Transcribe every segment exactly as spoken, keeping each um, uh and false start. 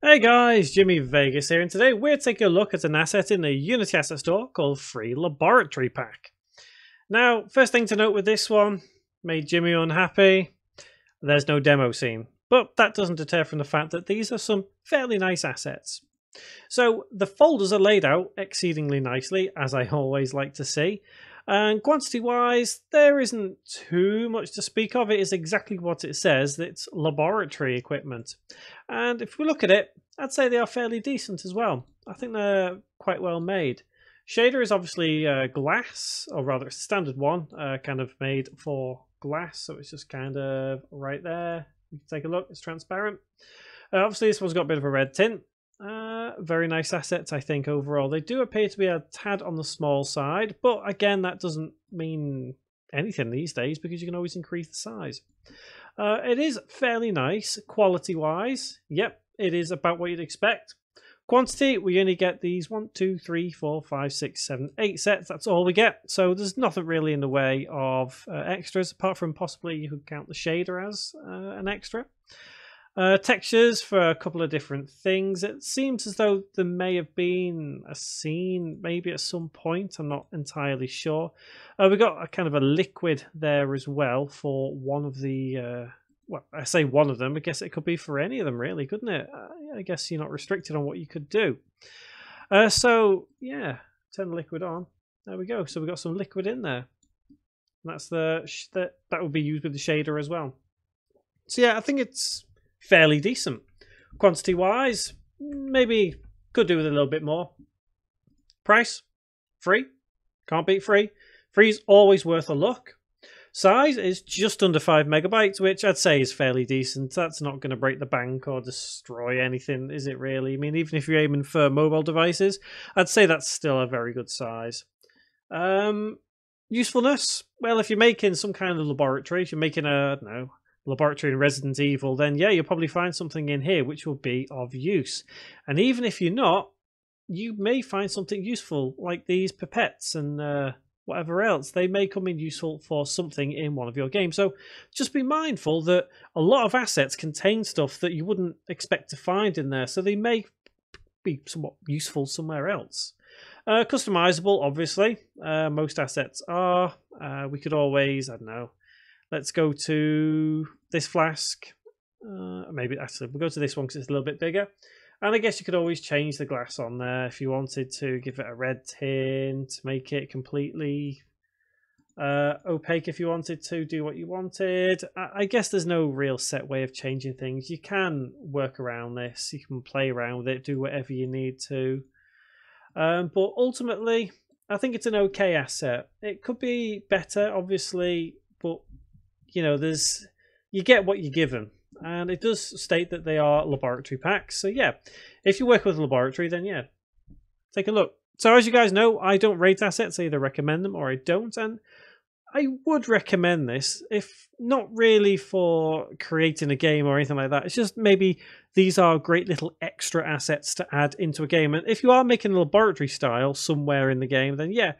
Hey guys, Jimmy Vegas here, and today we're taking a look at an asset in the Unity Asset Store called Free Laboratory Pack. Now, first thing to note with this one, made Jimmy unhappy, there's no demo scene. But that doesn't deter from the fact that these are some fairly nice assets. So the folders are laid out exceedingly nicely, as I always like to see. And quantity-wise, there isn't too much to speak of. It is exactly what it says. It's laboratory equipment. And if we look at it, I'd say they are fairly decent as well. I think they're quite well made. Shader is obviously uh, glass, or rather it's a standard one, uh, kind of made for glass. So it's just kind of right there. You can take a look. It's transparent. Uh, obviously, this one's got a bit of a red tint. Uh, very nice assets, I think, overall. They do appear to be a tad on the small side, but again, that doesn't mean anything these days because you can always increase the size. Uh, it is fairly nice, quality-wise. Yep, it is about what you'd expect. Quantity, we only get these one, two, three, four, five, six, seven, eight sets. That's all we get. So there's nothing really in the way of uh, extras, apart from possibly you could count the shader as uh, an extra. Uh, textures for a couple of different things. It seems as though there may have been a scene maybe at some point. I'm not entirely sure. Uh, we got a kind of a liquid there as well for one of the... Uh, well, I say one of them. I guess it could be for any of them really, couldn't it? I guess you're not restricted on what you could do. Uh, so, yeah. Turn the liquid on. There we go. So we got some liquid in there. And that's the... Sh the that will be used with the shader as well. So, yeah, I think it's... fairly decent. Quantity wise, maybe could do with a little bit more. Price, free. Can't beat free. Free is always worth a look. Size is just under five megabytes, which I'd say is fairly decent. That's not going to break the bank or destroy anything, is it really? I mean, even if you're aiming for mobile devices, I'd say that's still a very good size. Um, usefulness? Well, if you're making some kind of laboratory, if you're making a, I don't know, laboratory in Resident Evil, then yeah, you'll probably find something in here which will be of use. And even if you're not, you may find something useful like these pipettes and uh, whatever else. They may come in useful for something in one of your games. So just be mindful that a lot of assets contain stuff that you wouldn't expect to find in there, so they may be somewhat useful somewhere else. Uh, customizable, obviously. Uh, most assets are. Uh, we could always, I don't know, let's go to this flask. Uh, maybe actually we'll go to this one because it's a little bit bigger. And I guess you could always change the glass on there if you wanted to. Give it a red tint, make it completely uh, opaque if you wanted to. Do what you wanted. I, I guess there's no real set way of changing things. You can work around this. You can play around with it. Do whatever you need to. Um, but ultimately, I think it's an okay asset. It could be better, obviously, but you know, there's you get what you're given, and it does state that they are laboratory packs. So yeah, if you work with a laboratory, then yeah, take a look. So as you guys know, I don't rate assets. I either recommend them or I don't, and I would recommend this, if not really for creating a game or anything like that. It's just maybe these are great little extra assets to add into a game, and if you are making a laboratory style somewhere in the game, then yeah,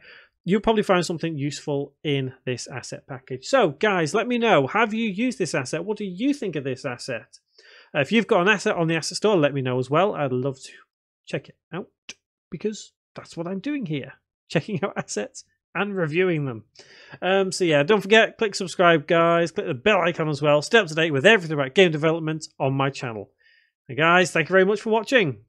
you'll probably find something useful in this asset package. So guys, let me know, have you used this asset? What do you think of this asset? Uh, if you've got an asset on the asset store, let me know as well. I'd love to check it out because that's what I'm doing here, checking out assets and reviewing them. Um, so yeah, don't forget, click subscribe guys, click the bell icon as well. Stay up to date with everything about game development on my channel. And guys, thank you very much for watching.